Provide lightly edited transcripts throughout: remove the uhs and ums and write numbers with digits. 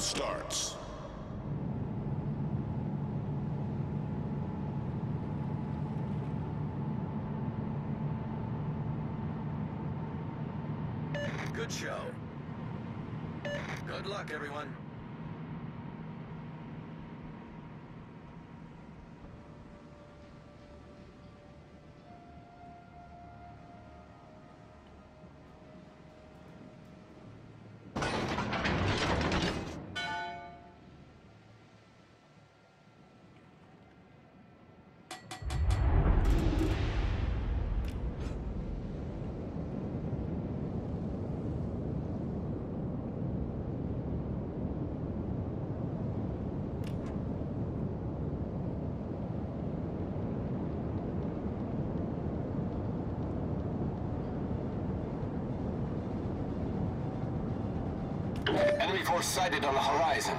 battle starts. Good show. Good luck, everyone. Enemy force sighted on the horizon.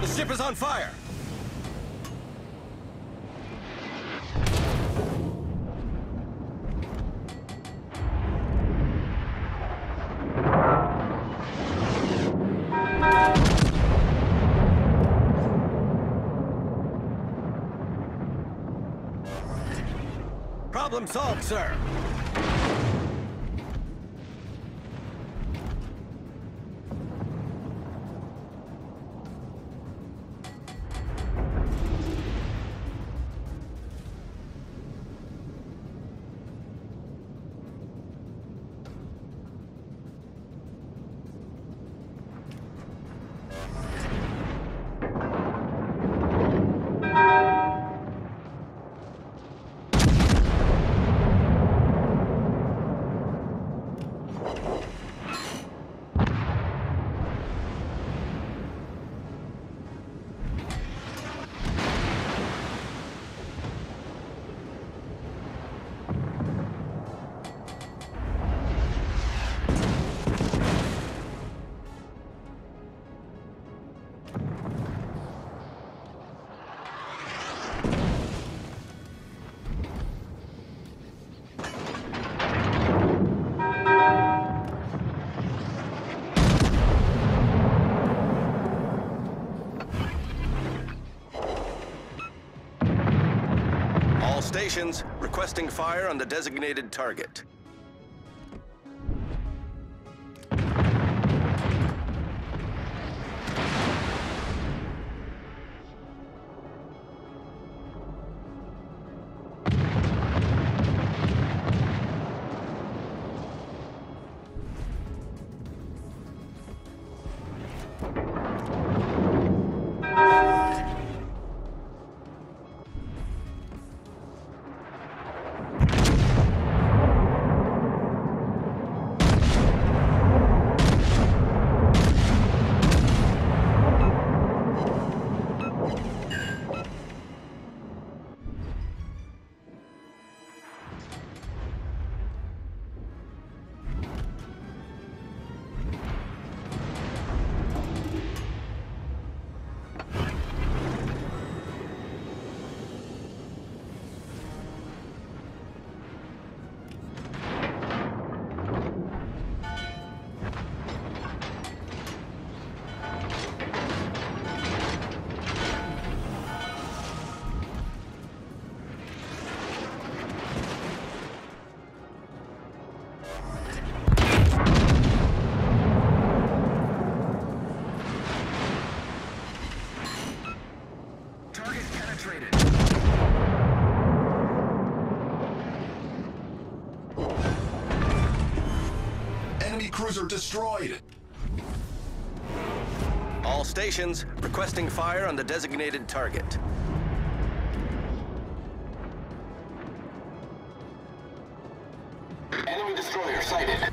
The ship is on fire! Problem solved, sir! Stations requesting fire on the designated target. cruiser destroyed. All stations, requesting fire on the designated target. Enemy destroyer sighted.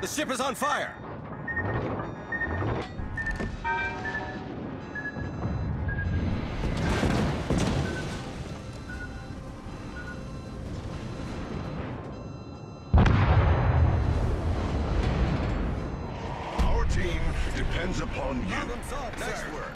The ship is on fire! Our team depends upon you. Problem solved, sir. Nice work.